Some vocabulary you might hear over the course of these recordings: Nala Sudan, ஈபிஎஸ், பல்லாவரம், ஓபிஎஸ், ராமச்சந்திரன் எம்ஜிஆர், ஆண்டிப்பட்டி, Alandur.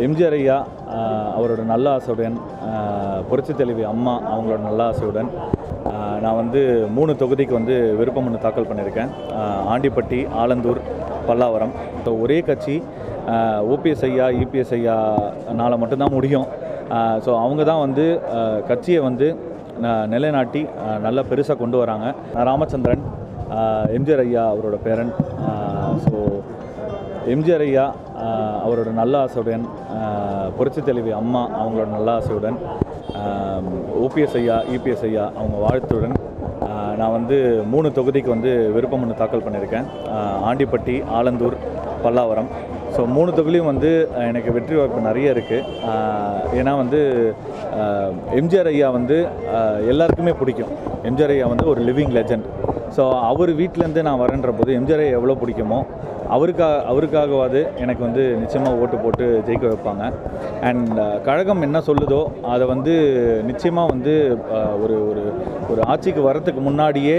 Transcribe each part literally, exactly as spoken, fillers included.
M J. Araya, our Nala Sudan, Purchi Thelivi, Amma, our Nala Sudan. நான் வந்து மூணு தொகுதிக்கு வந்து விருப்பமனு தாக்கல் பண்ணிருக்கேன் ஆண்டிப்பட்டி ஆலந்தூர் பல்லாவரம் ஸோ ஒரே கட்சி ஓபிஎஸ் ஐயா ஈபிஎஸ் ஐயா நாளை மட்டும் தான் முடியும் ஸோ அவங்க தான் வந்து கட்சியை வந்து நிலைநாட்டி நல்ல பெருசாக கொண்டு வராங்க ராமச்சந்திரன் எம்ஜிஆர் ஐயா அவரோட பேரண்ட் ஸோ எம்ஜிஆர் ஐயா அவரோட நல்ல ஆசையுடன் புரட்சி தலைவி அம்மா அவங்களோட நல்ல ஆசையுடன் ஓபிஎஸ் ஐயா ஈபிஎஸ் ஐயா அவங்க வாழ்த்துடன் நான் வந்து மூணு தொகுதிக்கு வந்து விருப்பமனு தாக்கல் பண்ணியிருக்கேன் ஆண்டிப்பட்டி ஆலந்தூர் பல்லாவரம் ஸோ மூணு தொகுதியும் வந்து எனக்கு வெற்றி வாய்ப்பு நிறைய இருக்குது ஏன்னா வந்து எம்ஜிஆர் ஐயா வந்து எல்லாருக்குமே பிடிக்கும் எம்ஜிஆர் ஐயா வந்து ஒரு லிவிங் லெஜண்ட் ஸோ அவர் வீட்டிலேருந்து நான் வரேன்ற போது எம்ஜிஆர் ஐயா எவ்வளோ பிடிக்குமோ அவருக்காக அவருக்காகவாது எனக்கு வந்து நிச்சயமாக ஓட்டு போட்டு ஜெயிக்க வைப்பாங்க அண்ட் கழகம் என்ன சொல்லுதோ அதை வந்து நிச்சயமாக வந்து ஒரு ஒரு ஒரு ஆட்சிக்கு வரத்துக்கு முன்னாடியே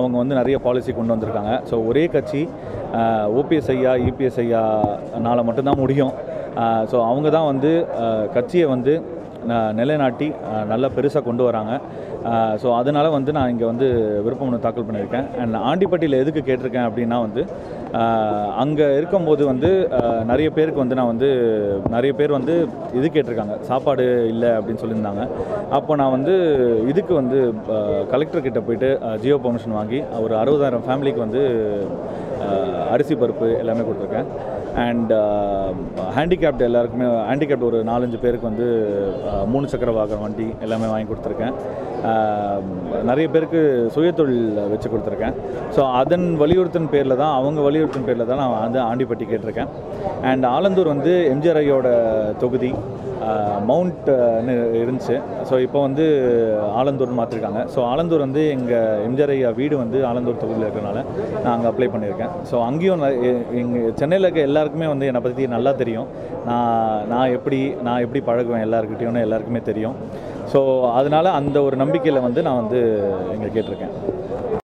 அவங்க வந்து நிறைய பாலிசி கொண்டு வந்திருக்காங்க ஸோ ஒரே கட்சி ஓபிஎஸ் ஐயா ஈபிஎஸ் ஐயா நாளை மட்டும்தான் முடியும் ஸோ அவங்க தான் வந்து கட்சியை வந்து நிலைநாட்டி நல்லா பெருசாக கொண்டு வராங்க ஸோ அதனால் வந்து நான் இங்கே வந்து விருப்பமனு தாக்கல் பண்ணியிருக்கேன் அண்ட் ஆண்டிப்பட்டியில் எதுக்கு கேட்டிருக்கேன் அப்படின்னா வந்து அங்கே இருக்கும்போது வந்து நிறைய பேருக்கு வந்து நான் வந்து நிறைய பேர் வந்து இது கேட்டிருக்காங்க சாப்பாடு இல்லை அப்படின்னு சொல்லியிருந்தாங்க அப்போ நான் வந்து இதுக்கு வந்து கலெக்டர்கிட்ட போயிட்டு ஜியோ பர்மிஷன் வாங்கி ஒரு அறுபதாயிரம் ஃபேமிலிக்கு வந்து அரிசி பருப்பு எல்லாமே கொடுத்துருக்கேன் அண்ட் ஹேண்டிகேப்டு எல்லாருக்குமே ஹேண்டிகேப்டு ஒரு நாலஞ்சு பேருக்கு வந்து மூணு சக்கர வாகன வண்டி எல்லாமே வாங்கி கொடுத்துருக்கேன் நிறைய பேருக்கு சுயத்தொழில் வச்சு கொடுத்துருக்கேன் ஸோ அதன் வலியுறுத்தின் பேரில் தான் அவங்க வலியுறுத்தின் பேரில் தான் நான் வந்து ஆண்டிப்பட்டி கேட்டிருக்கேன் அண்ட் ஆலந்தூர் வந்து எம்ஜிஆர் ஐயோட தொகுதி மவுண்ட்னு இருந்துச்சு ஸோ இப்போ வந்து ஆலந்தூர்னு மாற்றிருக்காங்க ஸோ ஆலந்தூர் வந்து எங்கள் எம்ஜிஆர் ஐயா வீடு வந்து ஆலந்தூர் தொகுதியில் இருக்கிறனால நான் அங்கே அப்ளை பண்ணியிருக்கேன் ஸோ அங்கேயும் எங்கள் சென்னையில் இருக்க எல்லாருக்குமே வந்து என்னை பற்றி நல்லா தெரியும் நான் நான் எப்படி நான் எப்படி பழகுவேன் எல்லாருக்கிட்டேயும்னு எல்லாருக்குமே தெரியும் ஸோ அதனால் அந்த ஒரு நம்பிக்கையில் வந்து நான் வந்து இங்கே கேட்டிருக்கேன்